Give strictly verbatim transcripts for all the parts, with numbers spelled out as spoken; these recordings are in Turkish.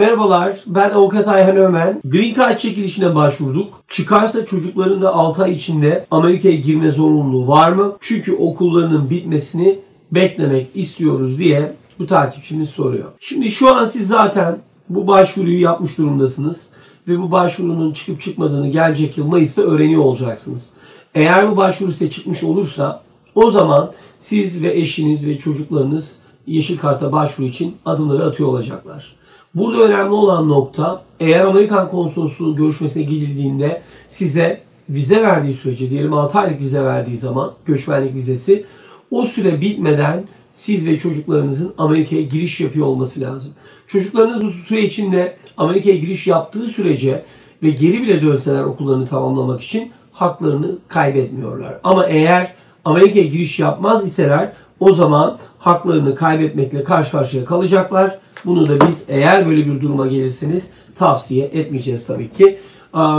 Merhabalar, ben avukat Ayhan Ömen. Green Card çekilişine başvurduk. Çıkarsa çocukların da altı ay içinde Amerika'ya girme zorunluluğu var mı? Çünkü okullarının bitmesini beklemek istiyoruz diye bu takipçimiz soruyor. Şimdi şu an siz zaten bu başvuruyu yapmış durumdasınız. Ve bu başvurunun çıkıp çıkmadığını gelecek yıl Mayıs'ta öğreniyor olacaksınız. Eğer bu başvuru size çıkmış olursa o zaman siz ve eşiniz ve çocuklarınız yeşil karta başvuru için adımları atıyor olacaklar. Burada önemli olan nokta, eğer Amerikan konsolosluğu görüşmesine gidildiğinde size vize verdiği sürece, diyelim altı aylık vize verdiği zaman, göçmenlik vizesi, o süre bitmeden siz ve çocuklarınızın Amerika'ya giriş yapıyor olması lazım. Çocuklarınız bu süre içinde Amerika'ya giriş yaptığı sürece ve geri bile dönseler okullarını tamamlamak için haklarını kaybetmiyorlar. Ama eğer Amerika'ya giriş yapmaz iseler o zaman haklarını kaybetmekle karşı karşıya kalacaklar. Bunu da biz eğer böyle bir duruma gelirseniz tavsiye etmeyeceğiz tabii ki.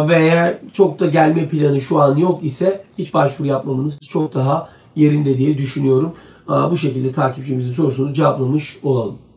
Ve eğer çok da gelme planı şu an yok ise hiç başvuru yapmamanız çok daha yerinde diye düşünüyorum. Bu şekilde takipçimizin sorusunu cevaplamış olalım.